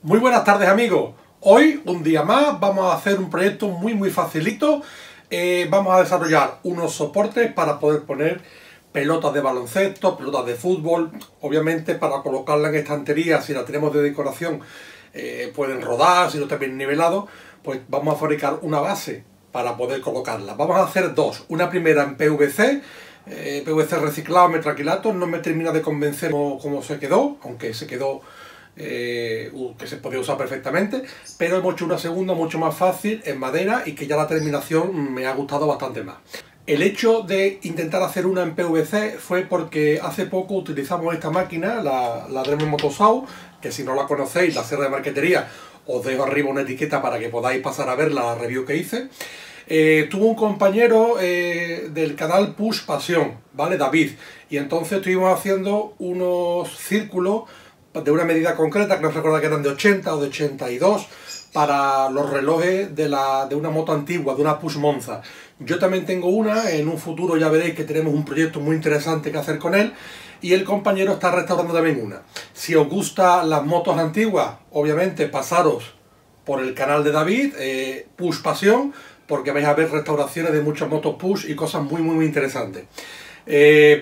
Muy buenas tardes amigos, hoy un día más vamos a hacer un proyecto muy facilito. Vamos a desarrollar unos soportes para poder poner pelotas de baloncesto, pelotas de fútbol, obviamente para colocarla en estantería. Si la tenemos de decoración pueden rodar, si no está bien nivelado, pues vamos a fabricar una base para poder colocarla. Vamos a hacer dos, una primera en PVC, PVC reciclado, metraquilato. No me termina de convencer cómo se quedó, aunque se quedó que se podía usar perfectamente, pero hemos hecho una segunda mucho más fácil en madera y que ya la terminación me ha gustado bastante más. El hecho de intentar hacer una en PVC fue porque hace poco utilizamos esta máquina, la Dremel Motosau, que si no la conocéis, la Sierra de Marquetería, os dejo arriba una etiqueta para que podáis pasar a ver la review que hice. Tuvo un compañero del canal Puch Pasión, ¿vale? David, y entonces estuvimos haciendo unos círculos de una medida concreta, que no recuerdo que eran de 80 o de 82, para los relojes de una moto antigua, de una Puch Monza. Yo también tengo una, en un futuro ya veréis que tenemos un proyecto muy interesante que hacer con él, y el compañero está restaurando también una. Si os gustan las motos antiguas, obviamente pasaros por el canal de David, Puch Pasión, porque vais a ver restauraciones de muchas motos Puch y cosas muy interesantes.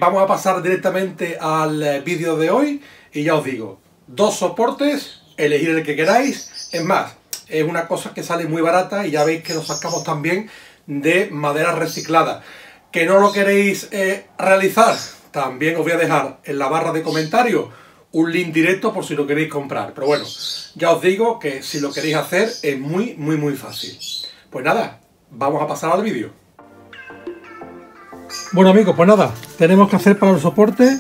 Vamos a pasar directamente al vídeo de hoy, y ya os digo, dos soportes, elegir el que queráis. Es más, es una cosa que sale muy barata y ya veis que lo sacamos también de madera reciclada. Que no lo queréis realizar, también os voy a dejar en la barra de comentarios un link directo por si lo queréis comprar. Pero bueno, ya os digo que si lo queréis hacer es muy fácil. Pues nada, vamos a pasar al vídeo. Bueno amigos, pues nada, tenemos que hacer para el soporte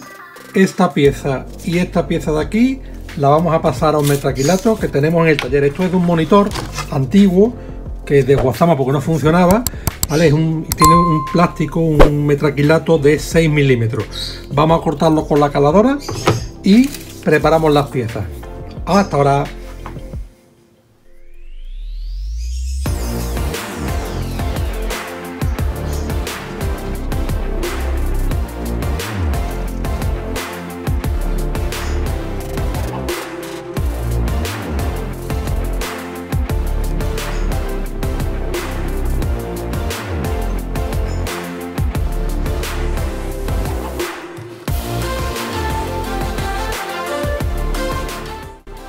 esta pieza y esta pieza de aquí. La vamos a pasar a un metraquilato que tenemos en el taller. Esto es de un monitor antiguo que desguazamos porque no funcionaba, ¿vale? Tiene un plástico, un metraquilato de 6 milímetros. Vamos a cortarlo con la caladora y preparamos las piezas. Hasta ahora.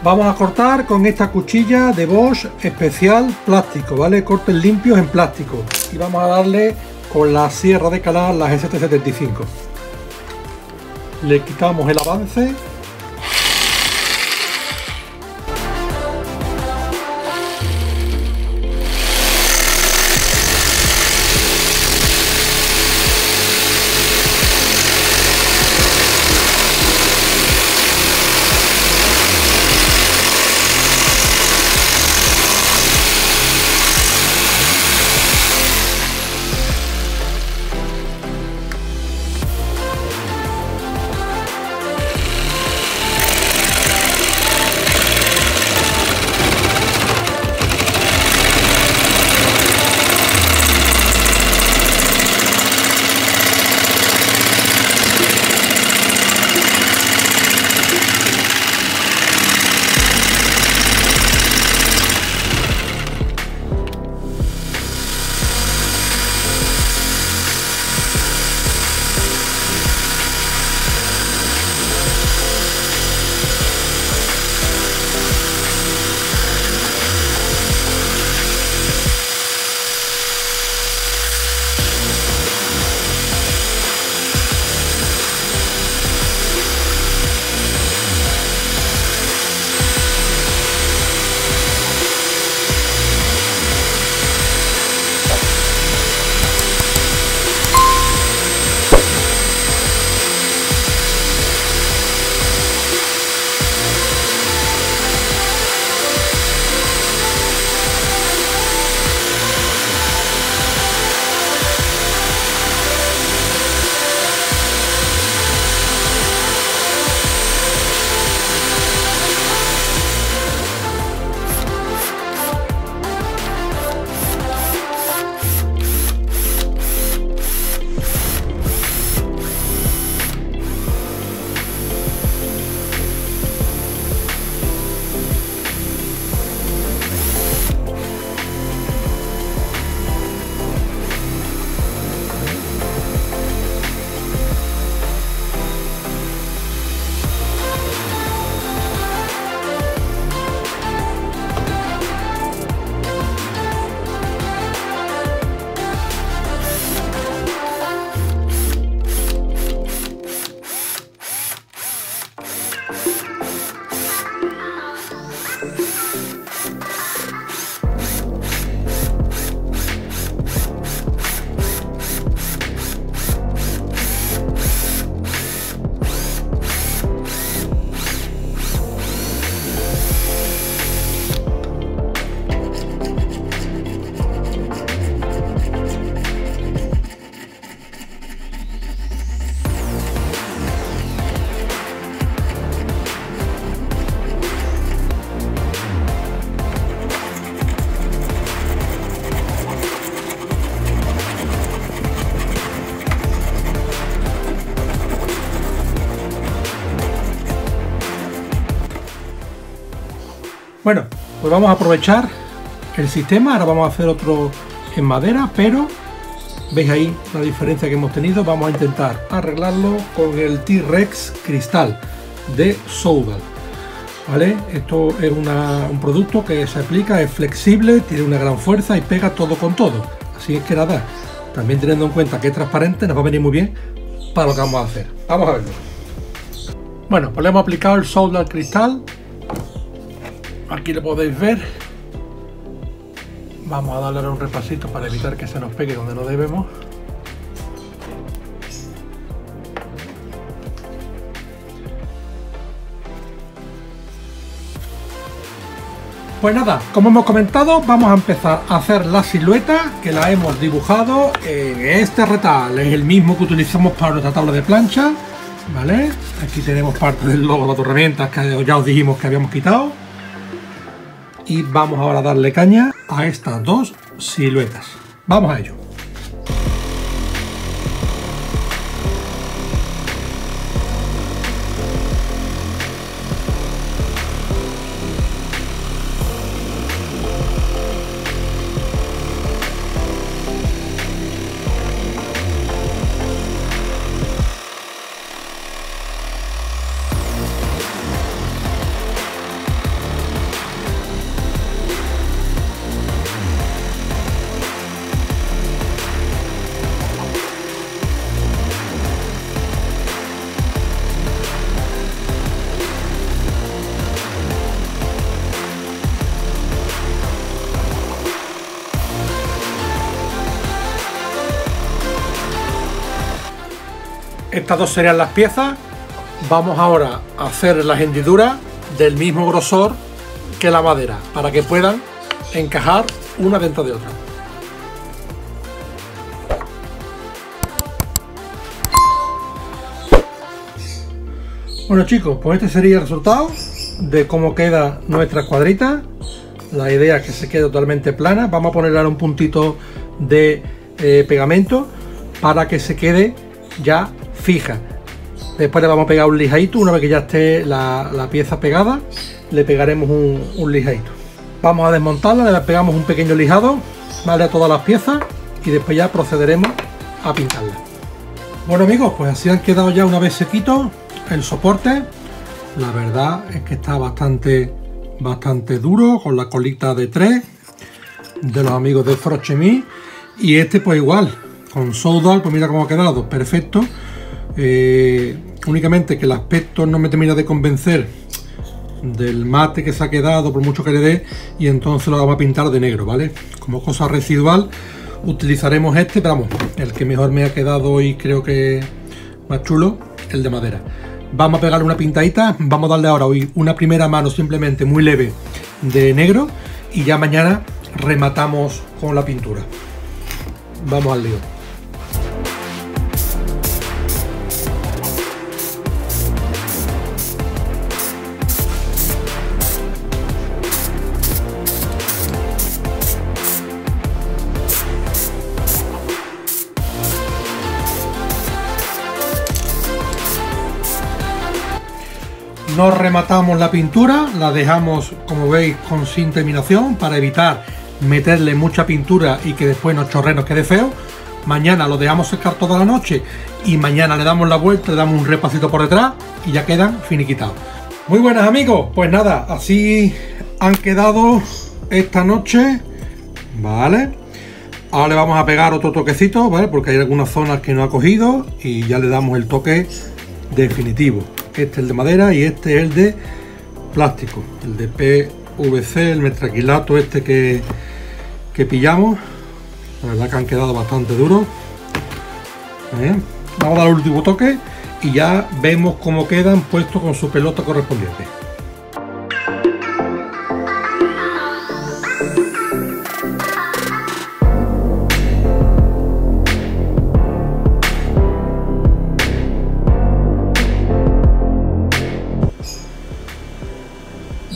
Vamos a cortar con esta cuchilla de Bosch especial plástico, ¿vale? Cortes limpios en plástico. Y vamos a darle con la sierra de calar, la G75. Le quitamos el avance. Bueno, pues vamos a aprovechar el sistema. Ahora vamos a hacer otro en madera, pero veis ahí la diferencia que hemos tenido. Vamos a intentar arreglarlo con el T-Rex Cristal de Soudal, ¿vale? Esto es un producto que se aplica, es flexible, tiene una gran fuerza y pega todo con todo. Así es que nada, también teniendo en cuenta que es transparente, nos va a venir muy bien para lo que vamos a hacer. Vamos a verlo. Bueno, pues le hemos aplicado el Soudal Cristal. Aquí lo podéis ver. Vamos a darle un repasito para evitar que se nos pegue donde no debemos. Pues nada, como hemos comentado, vamos a empezar a hacer la silueta, que la hemos dibujado en este retal. Es el mismo que utilizamos para nuestra tabla de plancha, ¿vale? Aquí tenemos parte del logo de BatuHerramientas que ya os dijimos que habíamos quitado. Y vamos ahora a darle caña a estas dos siluetas. Vamos a ello. Estas dos serían las piezas. Vamos ahora a hacer las hendiduras del mismo grosor que la madera para que puedan encajar una dentro de otra. Bueno chicos, pues este sería el resultado de cómo queda nuestra cuadrita. La idea es que se quede totalmente plana. Vamos a ponerle ahora un puntito de pegamento para que se quede ya fija. Después le vamos a pegar un lijadito. Una vez que ya esté la pieza pegada, le pegaremos un lijadito. Vamos a desmontarla, le pegamos un pequeño lijado, vale, a todas las piezas, y después ya procederemos a pintarla. Bueno amigos, pues así han quedado ya una vez sequito el soporte. La verdad es que está bastante duro, con la colita de 3 de los amigos de Frochemí. Y este pues igual, con Soudal, pues mira cómo ha quedado, perfecto. Únicamente que el aspecto no me termina de convencer del mate que se ha quedado, por mucho que le dé, y entonces lo vamos a pintar de negro, ¿vale? Como cosa residual utilizaremos este, pero vamos, el que mejor me ha quedado y creo que más chulo, el de madera. Vamos a pegarle una pintadita, vamos a darle ahora hoy una primera mano simplemente muy leve de negro y ya mañana rematamos con la pintura. Vamos al lío. No rematamos la pintura, la dejamos, como veis, con sin terminación para evitar meterle mucha pintura y que después nos chorre, nos quede feo. Mañana lo dejamos secar toda la noche y mañana le damos la vuelta, le damos un repasito por detrás y ya quedan finiquitados. Muy buenas amigos, pues nada, así han quedado esta noche, ¿vale? Ahora le vamos a pegar otro toquecito, ¿vale? Porque hay algunas zonas que no ha cogido y ya le damos el toque definitivo. Este es el de madera y este es el de plástico, el de PVC, el metraquilato este que pillamos. La verdad que han quedado bastante duros. Vamos a dar el último toque y ya vemos cómo quedan puestos con su pelota correspondiente.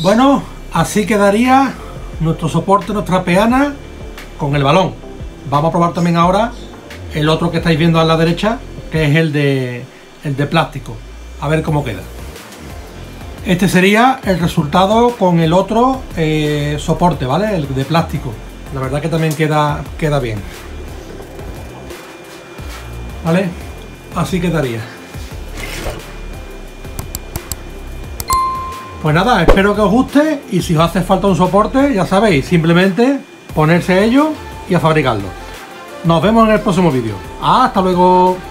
Bueno, así quedaría nuestro soporte, nuestra peana con el balón. Vamos a probar también ahora el otro que estáis viendo a la derecha, que es el de plástico. A ver cómo queda. Este sería el resultado con el otro soporte, ¿vale? El de plástico. La verdad que también queda bien. ¿Vale? Así quedaría. Pues nada, espero que os guste y si os hace falta un soporte, ya sabéis, simplemente ponerse a ello y a fabricarlo. Nos vemos en el próximo vídeo. ¡Hasta luego!